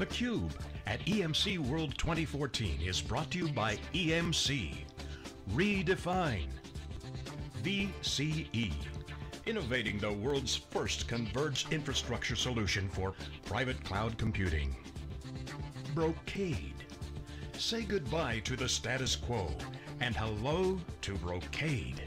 The Cube at EMC World 2014 is brought to you by EMC. Redefine. VCE. Innovating the world's first converged infrastructure solution for private cloud computing. Brocade. Say goodbye to the status quo and hello to Brocade.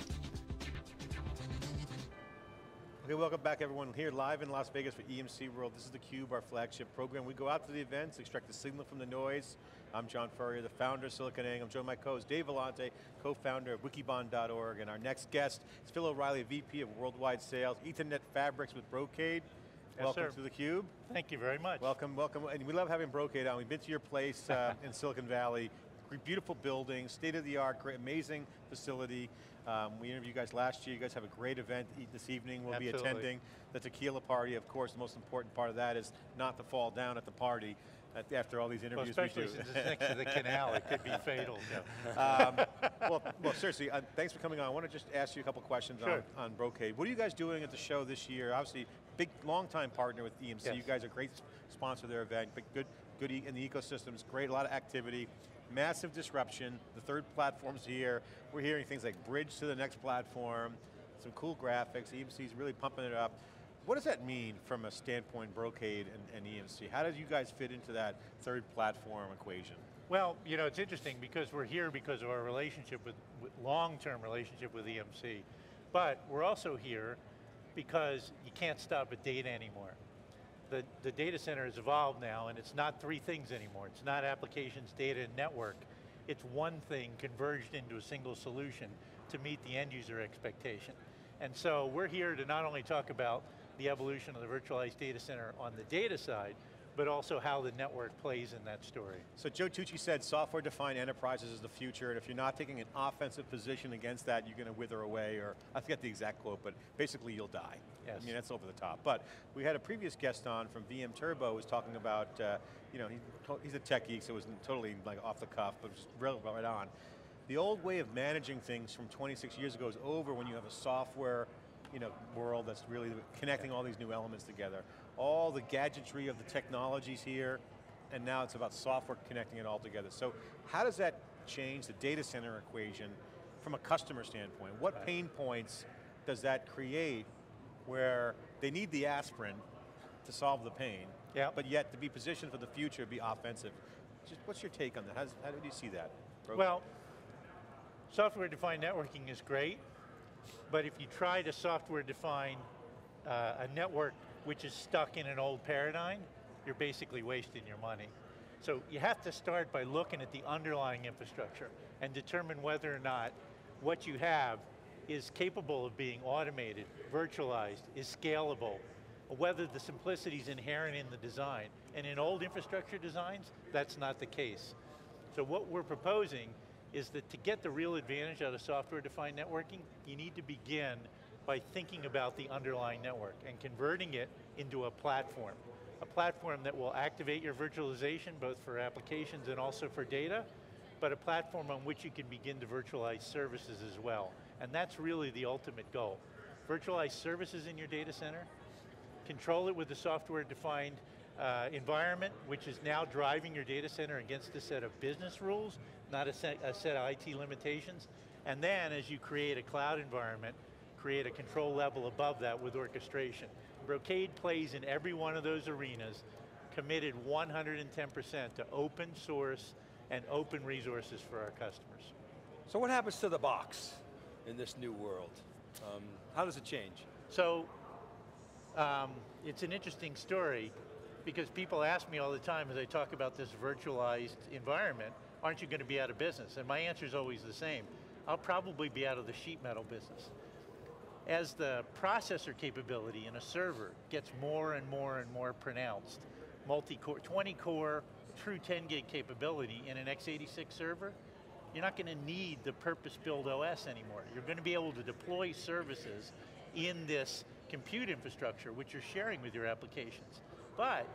Okay, welcome back everyone. Here live in Las Vegas for EMC World. This is theCUBE, our flagship program. We go out to the events, extract the signal from the noise. I'm John Furrier, the founder of SiliconANGLE. I'm joined by my co-host Dave Vellante, co-founder of Wikibon.org. And our next guest is Phil O'Reilly, VP of Worldwide Sales, Ethernet Fabrics with Brocade. Yes, welcome to theCUBE. Thank you very much. Welcome, welcome. And we love having Brocade on. We've been to your place in Silicon Valley. Beautiful building, state-of-the-art, great, amazing facility. We interviewed you guys last year. You guys have a great event this evening. We'll Absolutely. Be attending the tequila party. Of course, the most important part of that is not to fall down at the party after all these interviews we do. Especially since it's next to the canal, it could be fatal. Yeah. Well, seriously, thanks for coming on. I want to just ask you a couple questions on Brocade. What are you guys doing at the show this year? Obviously, big, long-time partner with EMC. Yes. You guys are a great sponsor of their event, but good in the ecosystem. It's great, a lot of activity. Massive disruption, the third platform's here. We're hearing things like bridge to the next platform, some cool graphics, EMC's really pumping it up. What does that mean from a standpoint, Brocade and EMC? How did you guys fit into that third platform equation? Well, you know, it's interesting because we're here because of our relationship with long-term relationship with EMC, but we're also here because you can't stop at data anymore. The data center has evolved now, and it's not three things anymore. It's not applications, data, and network. It's one thing converged into a single solution to meet the end user expectation. And so we're here to not only talk about the evolution of the virtualized data center on the data side, but also how the network plays in that story. So Joe Tucci said, software-defined enterprises is the future, and if you're not taking an offensive position against that, you're going to wither away, or I forget the exact quote, but basically you'll die. Yes. I mean, that's over the top. But we had a previous guest on from VMTurbo who was talking about, you know, he's a tech geek, so it was totally like off the cuff, but just right on. The old way of managing things from 26 years ago is over when you have a software world that's really connecting all these new elements together. All the gadgetry of the technologies here, and now it's about software connecting it all together. So how does that change the data center equation from a customer standpoint? What pain points does that create where they need the aspirin to solve the pain, but yet to be positioned for the future, be offensive? Just what's your take on that? How do you see that? Well, software-defined networking is great, but if you try to software-define a network which is stuck in an old paradigm, you're basically wasting your money. So you have to start by looking at the underlying infrastructure and determine whether or not what you have is capable of being automated, virtualized, is scalable, whether the simplicity is inherent in the design. And in old infrastructure designs, that's not the case. So what we're proposing is that to get the real advantage out of software-defined networking, you need to begin by thinking about the underlying network and converting it into a platform that will activate your virtualization both for applications and also for data, but a platform on which you can begin to virtualize services as well. And that's really the ultimate goal. Virtualize services in your data center, control it with the software-defined environment, which is now driving your data center against a set of business rules, not a set of IT limitations. And then as you create a cloud environment, create a control level above that with orchestration. Brocade plays in every one of those arenas, committed 110% to open source and open resources for our customers. So what happens to the box in this new world? How does it change? So, it's an interesting story, because people ask me all the time as I talk about this virtualized environment, aren't you going to be out of business? And my answer is always the same. I'll probably be out of the sheet metal business. As the processor capability in a server gets more and more and more pronounced, multi-core, 20-core, true 10 gig capability in an x86 server, you're not going to need the purpose-built OS anymore. You're going to be able to deploy services in this compute infrastructure which you're sharing with your applications. But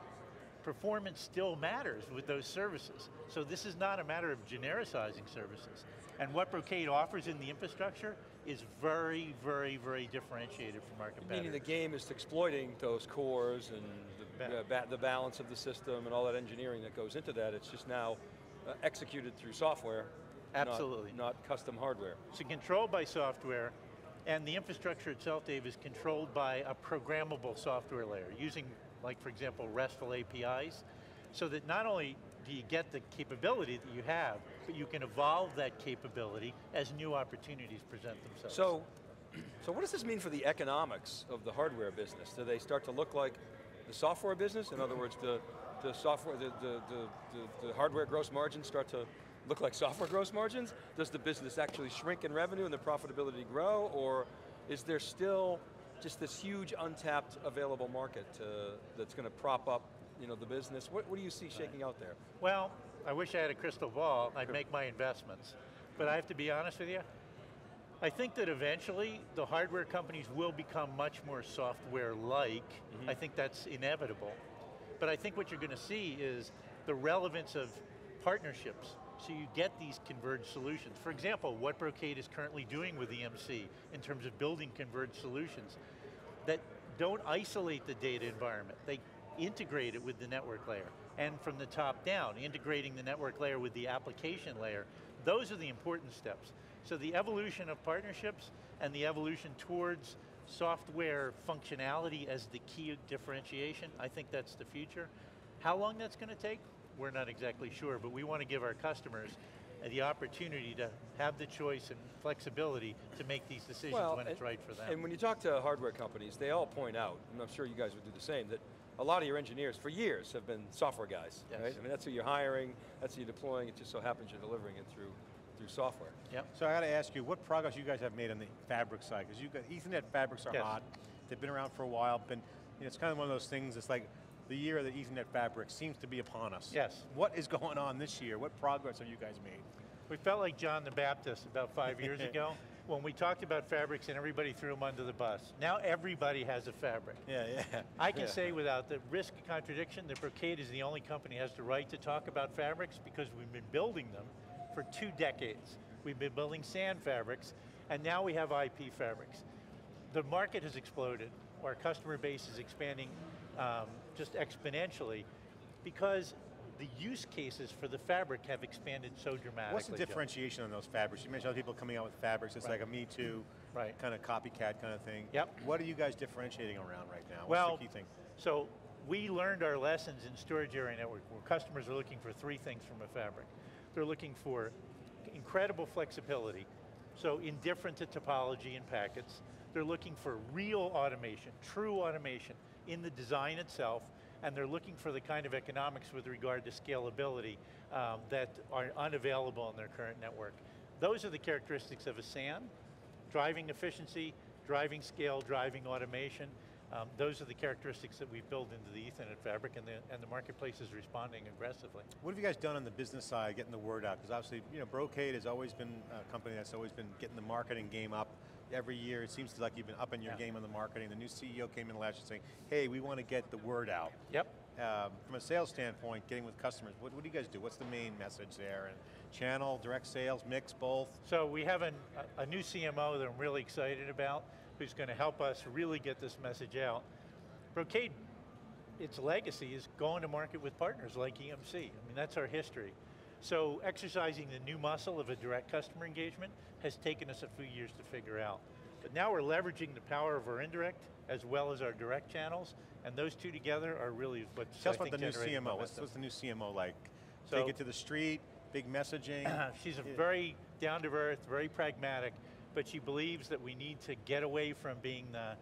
performance still matters with those services. So this is not a matter of genericizing services. And what Brocade offers in the infrastructure is very, very, very differentiated from our competitors. Meaning the game is exploiting those cores and the the balance of the system and all that engineering that goes into that. It's just now executed through software. Absolutely. Not custom hardware. So controlled by software, and the infrastructure itself, Dave, is controlled by a programmable software layer using, like for example, RESTful APIs, so that not only do you get the capability that you have, but you can evolve that capability as new opportunities present themselves. So what does this mean for the economics of the hardware business? Do they start to look like the software business? In other words, the hardware gross margins start to look like software gross margins? Does the business actually shrink in revenue and the profitability grow, or is there still just this huge untapped available market that's going to prop up the business? What do you see shaking out there? Well, I wish I had a crystal ball, I'd make my investments. But I have to be honest with you, I think that eventually the hardware companies will become much more software-like. I think that's inevitable. But I think what you're going to see is the relevance of partnerships, so you get these converged solutions. For example, what Brocade is currently doing with EMC in terms of building converged solutions that don't isolate the data environment, they integrate it with the network layer, and from the top down, integrating the network layer with the application layer. Those are the important steps. So the evolution of partnerships and the evolution towards software functionality as the key differentiation, I think that's the future. How long that's going to take? We're not exactly sure, but we want to give our customers the opportunity to have the choice and flexibility to make these decisions when it's right for them. And when you talk to hardware companies, they all point out, and I'm sure you guys would do the same, that a lot of your engineers for years have been software guys, right? I mean, that's who you're hiring, that's who you're deploying, it just so happens you're delivering it through software. Yep. So I got to ask you, what progress you guys have made on the fabric side? Because you've got, Ethernet fabrics are hot, they've been around for a while, but it's kind of one of those things, it's like, the year of the Ethernet fabric seems to be upon us. Yes. What is going on this year? What progress have you guys made? We felt like John the Baptist about 5 years ago when we talked about fabrics and everybody threw them under the bus. Now everybody has a fabric. I can say without the risk of contradiction that Brocade is the only company that has the right to talk about fabrics because we've been building them for 2 decades. We've been building SAN fabrics and now we have IP fabrics. The market has exploded. Our customer base is expanding just exponentially because the use cases for the fabric have expanded so dramatically. What's the differentiation on those fabrics? You mentioned other people coming out with fabrics, it's like a Me Too kind of copycat kind of thing. What are you guys differentiating around right now? What's the key thing? So we learned our lessons in storage area network where customers are looking for 3 things from a fabric. They're looking for incredible flexibility, so indifferent to topology and packets. They're looking for real automation, true automation in the design itself, and they're looking for the kind of economics with regard to scalability that are unavailable in their current network. Those are the characteristics of a SAN, driving efficiency, driving scale, driving automation. Those are the characteristics that we've built into the Ethernet fabric, and the marketplace is responding aggressively. What have you guys done on the business side, getting the word out? Because obviously, Brocade has always been a company that's always been getting the marketing game up. Every year, it seems like you've been upping your game on the marketing. The new CEO came in last year saying, hey, we want to get the word out. From a sales standpoint, getting with customers, what do you guys do? What's the main message there? And channel, direct sales, mix, both? So we have a new CMO that I'm really excited about, who's going to help us really get this message out. Brocade, its legacy is going to market with partners like EMC. I mean, that's our history. So exercising the new muscle of a direct customer engagement has taken us a few years to figure out. But now we're leveraging the power of our indirect as well as our direct channels, and those two together are really what's generating momentum. Tell us about the new CMO. What's the new CMO like? So, take it to the street, big messaging. She's a very down to earth, very pragmatic, but she believes that we need to get away from being the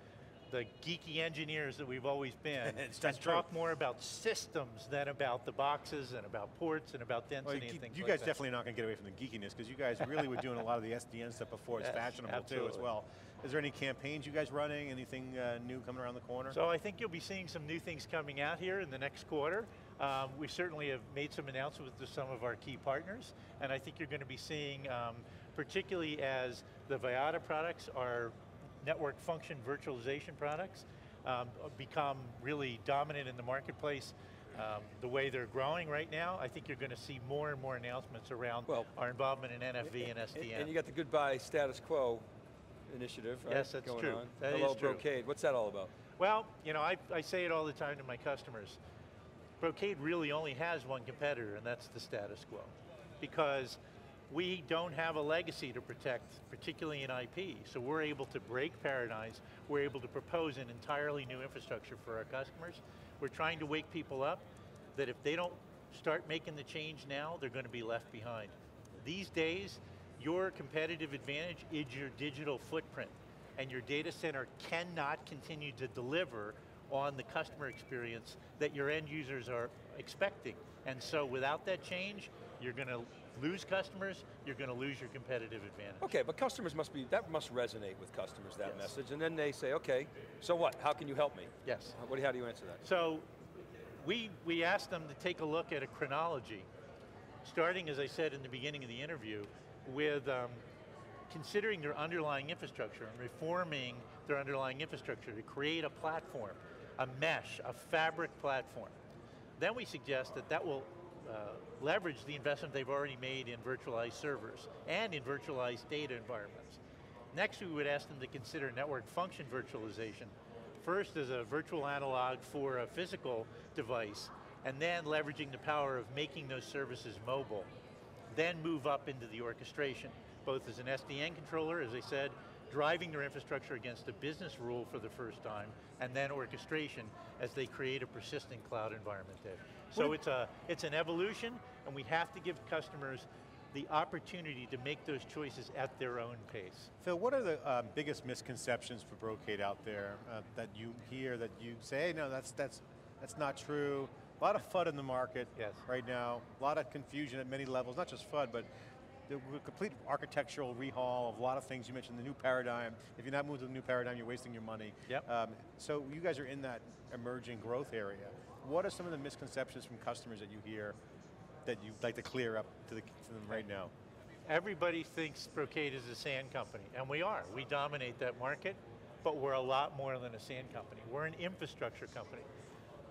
geeky engineers that we've always been and talk more about systems than about the boxes and about ports and about density and things like that. You guys definitely not going to get away from the geekiness because you guys really were doing a lot of the SDN stuff before. It's fashionable too as well. Is there any campaigns you guys running? Anything new coming around the corner? So I think you'll be seeing some new things coming out here in the next quarter. We certainly have made some announcements to some of our key partners, and I think you're going to be seeing, particularly as the Viata products are network function virtualization products become really dominant in the marketplace. The way they're growing right now, I think you're going to see more and more announcements around our involvement in NFV and SDN. And you got the goodbye status quo initiative, right? Yes, that's true. Hello, Brocade. What's that all about? Well, you know, I say it all the time to my customers. Brocade really only has one competitor, and that's the status quo. Because we don't have a legacy to protect, particularly in IP. So we're able to break paradigms. We're able to propose an entirely new infrastructure for our customers. We're trying to wake people up that if they don't start making the change now, they're going to be left behind. These days, your competitive advantage is your digital footprint, and your data center cannot continue to deliver on the customer experience that your end users are expecting. And so without that change, you're going to lose customers, you're going to lose your competitive advantage. Okay, but customers must be, that must resonate with customers, that message, and then they say, okay, so what, how can you help me? Yes. How do you answer that? So, we asked them to take a look at a chronology, starting, as I said in the beginning of the interview, with considering their underlying infrastructure and reforming their underlying infrastructure to create a platform, a mesh, a fabric platform. Then we suggest that that will leverage the investment they've already made in virtualized servers and in virtualized data environments. Next, we would ask them to consider network function virtualization. First as a virtual analog for a physical device, and then leveraging the power of making those services mobile. Then move up into the orchestration, both as an SDN controller, as I said, driving their infrastructure against a business rule for the first time, and then orchestration as they create a persistent cloud environment there. So it's an evolution, and we have to give customers the opportunity to make those choices at their own pace. Phil, what are the biggest misconceptions for Brocade out there that you hear, that you say, hey, no, that's not true? A lot of FUD in the market right now, a lot of confusion at many levels, not just FUD, but the complete architectural rehaul of a lot of things. You mentioned the new paradigm. If you're not moving to the new paradigm, you're wasting your money. Yep. So you guys are in that emerging growth area. What are some of the misconceptions from customers that you hear that you'd like to clear up to them right now? Everybody thinks Brocade is a SAN company, and we are. We dominate that market, but we're a lot more than a SAN company. We're an infrastructure company.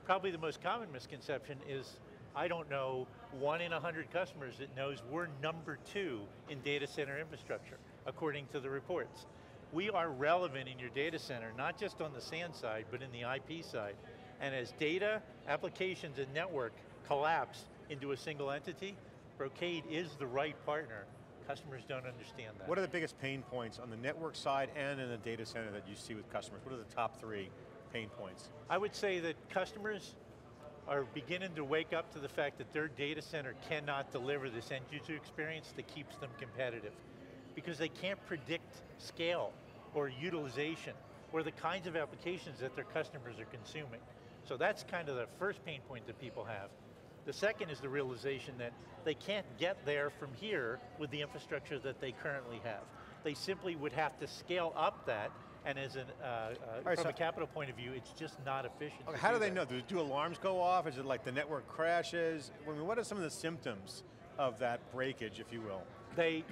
Probably the most common misconception is, I don't know, 1 in 100 customers that knows we're #2 in data center infrastructure, according to the reports. We are relevant in your data center, not just on the SAN side, but in the IP side. And as data, applications, and network collapse into a single entity, Brocade is the right partner. Customers don't understand that. What are the biggest pain points on the network side and in the data center that you see with customers? What are the top 3 pain points? I would say that customers are beginning to wake up to the fact that their data center cannot deliver this end user experience that keeps them competitive, because they can't predict scale or utilization or the kinds of applications that their customers are consuming. So that's kind of the first pain point that people have. The second is the realization that they can't get there from here with the infrastructure that they currently have. They simply would have to scale up that, and as an, from a capital point of view, it's just not efficient. Okay, how do they know? Do alarms go off? Is it like the network crashes? I mean, what are some of the symptoms of that breakage, if you will?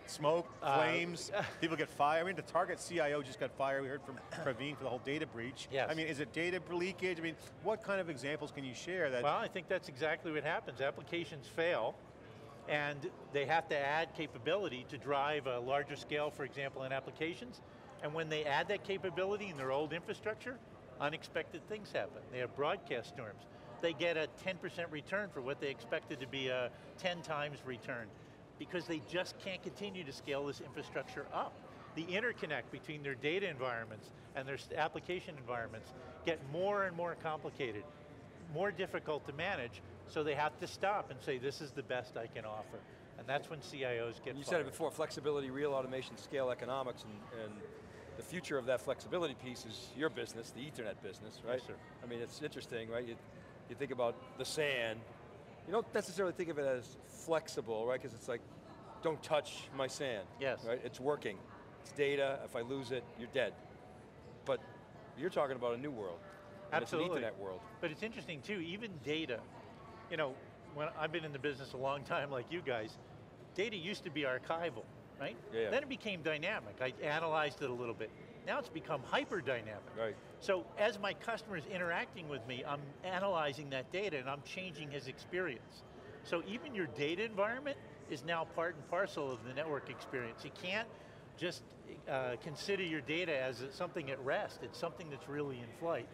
Smoke, flames, people get fired. I mean, the Target CIO just got fired. We heard from Praveen for the whole data breach. Yes. I mean, is it data leakage? I mean, what kind of examples can you share? That well, I think that's exactly what happens. Applications fail, and they have to add capability to drive a larger scale, for example, in applications. And when they add that capability in their old infrastructure, unexpected things happen. They have broadcast storms. They get a 10% return for what they expected to be a 10 times return, because they just can't continue to scale this infrastructure up. The interconnect between their data environments and their application environments get more and more complicated, more difficult to manage, so they have to stop and say, this is the best I can offer. And that's when CIOs get fired. You said it before, flexibility, real automation, scale economics, and the future of that flexibility piece is your business, the Ethernet business, right? Yes, sir. I mean, it's interesting, right? You think about the SAN, you don't necessarily think of it as flexible, right? Because it's like, don't touch my SAN. Yes. Right? It's working. It's data, if I lose it, you're dead. But you're talking about a new world. Absolutely. It's an Ethernet world. But it's interesting too, even data. You know, when I've been in the business a long time like you guys, data used to be archival, right? Yeah. Then it became dynamic. I analyzed it a little bit. Now it's become hyper-dynamic. Right. So as my customer's interacting with me, I'm analyzing that data and I'm changing his experience. So even your data environment is now part and parcel of the network experience. You can't just consider your data as something at rest, it's something that's really in flight.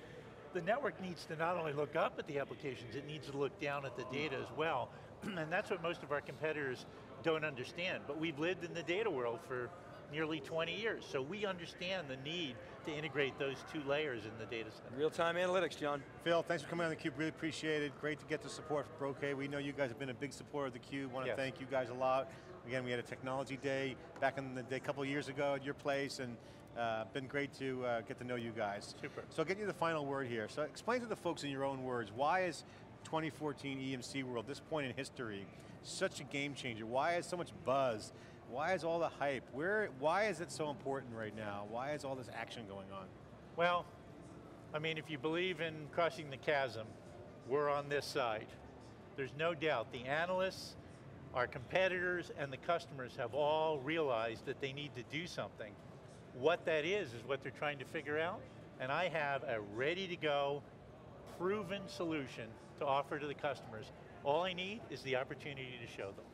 The network needs to not only look up at the applications, it needs to look down at the data as well. And that's what most of our competitors don't understand. But we've lived in the data world for nearly 20 years, so we understand the need to integrate those two layers in the data center. Real-time analytics, John. Phil, thanks for coming on theCUBE, really appreciate it. Great to get the support from Brocade. We know you guys have been a big supporter of theCUBE. Want to thank you guys a lot. Again, we had a technology day back in the day a couple years ago at your place, and been great to get to know you guys. Super. So I'll get you the final word here. So explain to the folks in your own words, why is 2014 EMC World, this point in history, such a game changer? Why is so much buzz? Why is all the hype? Why is it so important right now? Why is all this action going on? Well, I mean, if you believe in crossing the chasm, we're on this side. There's no doubt the analysts, our competitors, and the customers have all realized that they need to do something. What that is what they're trying to figure out, and I have a ready-to-go, proven solution to offer to the customers. All I need is the opportunity to show them.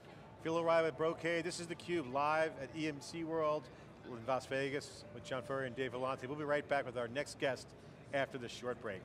Phil O'Reilly at Brocade. This is theCUBE live at EMC World in Las Vegas with John Furrier and Dave Vellante. We'll be right back with our next guest after this short break.